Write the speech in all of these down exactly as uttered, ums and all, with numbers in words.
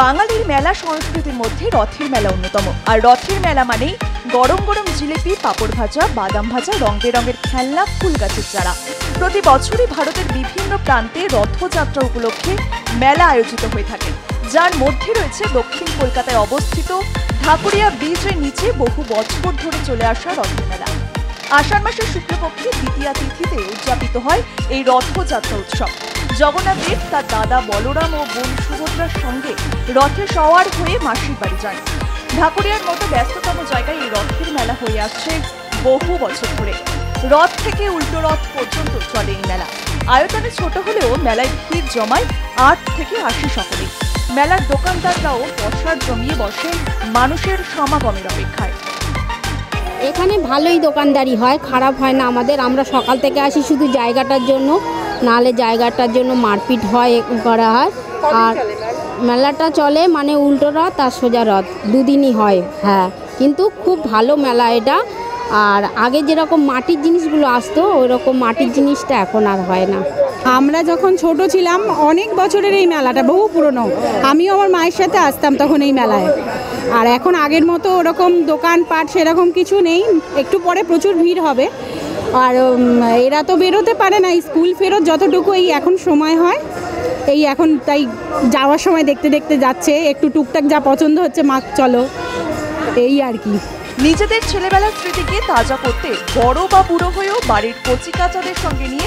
বাঙালির মেলা সংস্কৃতির মধ্যে রথের মেলা অন্যতম। আর রথের মেলা মানে গরম গরম জিলিপি, পাপড় ভাজা, বাদাম ভাজা, রং বেরঙের খেলনা, ফুল গাছের চারা। প্রতি বছরই ভারতের বিভিন্ন প্রান্তে রথযাত্রা উপলক্ষে মেলা আয়োজিত হয়ে থাকে, যার মধ্যে রয়েছে দক্ষিণ কলকাতায় অবস্থিত ধাকুরিয়া ব্রিজের নিচে বহু বছর ধরে চলে আসা রথের মেলা। আষাঢ় মাসের শুক্লপক্ষে দ্বিতীয়া তিথিতে উদযাপিত হয় এই রথযাত্রা উৎসব। জগন্নাথ দেব তার দাদা বলরাম ও বোন সুভদ্রার সঙ্গে রথে সওয়ার হয়ে মাসির বাড়ি যান। ঢাকুরিয়ার মতো ব্যস্ততম জায়গায় এই রথের মেলা হয়ে আসছে বহু বছর ধরে। রথ থেকে উল্টো রথ পর্যন্ত চলে এই মেলা। আয়োজনে ছোট হলেও মেলায় ভিড় জমায় আট থেকে আশি সকলে। মেলার দোকানদাররাও বসার জমিয়ে বসে মানুষের সমাগমের অপেক্ষায়। এখানে ভালোই দোকানদারি হয়, খারাপ হয় না আমাদের। আমরা সকাল থেকে আসি শুধু জায়গাটার জন্য, নাহলে জায়গাটার জন্য মারপিট হয়, করা হয়। আর মেলাটা চলে মানে উল্টো রথ আর সোজা রথ দুদিনই হয়। হ্যাঁ, কিন্তু খুব ভালো মেলা এটা। আর আগে যেরকম মাটির জিনিসগুলো আসতো ওইরকম মাটির জিনিসটা এখন আর হয় না। আমরা যখন ছোট ছিলাম অনেক বছরের এই মেলাটা, বহু পুরনো। আমিও আমার মায়ের সাথে আসতাম তখন এই মেলায়। আর এখন আগের মতো ওরকম দোকানপাট সেরকম কিছু নেই। একটু পরে প্রচুর ভিড় হবে। আর এরা তো বেরোতে পারে না, স্কুল ফেরত যতটুকু এই এখন সময় হয় এই এখন, তাই যাওয়ার সময় দেখতে দেখতে যাচ্ছে, একটু টুকটাক যা পছন্দ হচ্ছে মা চলো, এই আর কি। নিজেদের ছেলেবেলার স্মৃতিকে তাজা করতে বড় বা বুড়ো হয়েও বাড়ির কচিকাচাদের সঙ্গে নিয়ে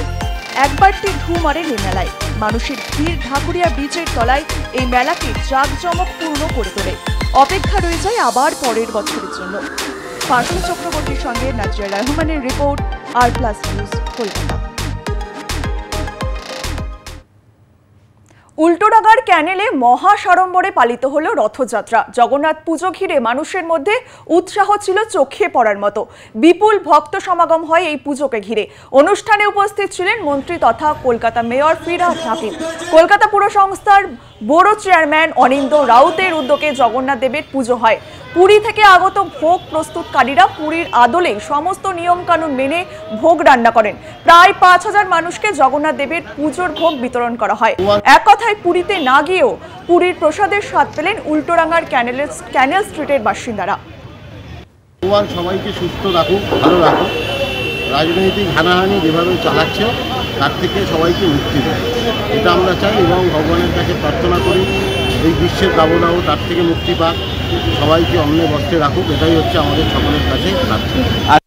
একবারটি ঢু মারেন এই মেলায়। মানুষের ভিড় ঢাকুরিয়া ব্রিজের তলায় এই মেলাকে জাঁকজমকপূর্ণ করে তোলে। অপেক্ষা রয়ে যায় আবার পরের বছরের জন্য। পার্থ চক্রবর্তীর সঙ্গে নাজিয়া রহমানের report, R plus news, Kolkata. উল্টোডাঙার ক্যানেলে মহা সাড়ম্বরে পালিত হলো রথযাত্রা। জগন্নাথ পুজো ঘিরে মানুষের মধ্যে উৎসাহ ছিল চোখে পড়ার মতো। বিপুল ভক্ত সমাগম হয় এই পুজোকে ঘিরে। অনুষ্ঠানে উপস্থিত ছিলেন মন্ত্রী তথা কলকাতা মেয়র ফিরহাদ হাকিম, কলকাতা পুরসংস্থার বড় চেয়ারম্যান অনিন্দ রাউতের উদ্যোগে জগন্নাথ দেবের পুজো হয়। পুরী থেকে আগত ভোগ প্রস্তুতকারীরা পুরীর আদলে সমস্ত নিয়মকানুন মেনে ভোগ রান্না করেন। প্রায় পাঁচ হাজার মানুষকে জগন্নাথ দেবের পুজোর ভোগ বিতরণ করা হয়। এক কথায় পুরীতে না গিয়েও পুরীর প্রসাদের স্বাদ পেলেন উল্টোডাঙার ক্যানেলের ক্যানেল স্ট্রিটের বাসিন্দারা। সবাইকে সুস্থ রাখুক, ভালো রাখুক। রাজনৈতিক হানাহানি যেভাবে চালাচ্ছে তার থেকে সবাইকে মুক্তি দেয়, এটা আমরা চাই। এবং ভগবানের কাছে প্রার্থনা করি এই বিশ্বের দাবদাহ তার থেকে মুক্তি পাক, সবাইকে অন্য বস্ত্রে রাখুক, এটাই হচ্ছে আমাদের সকলের কাছে প্রার্থনা।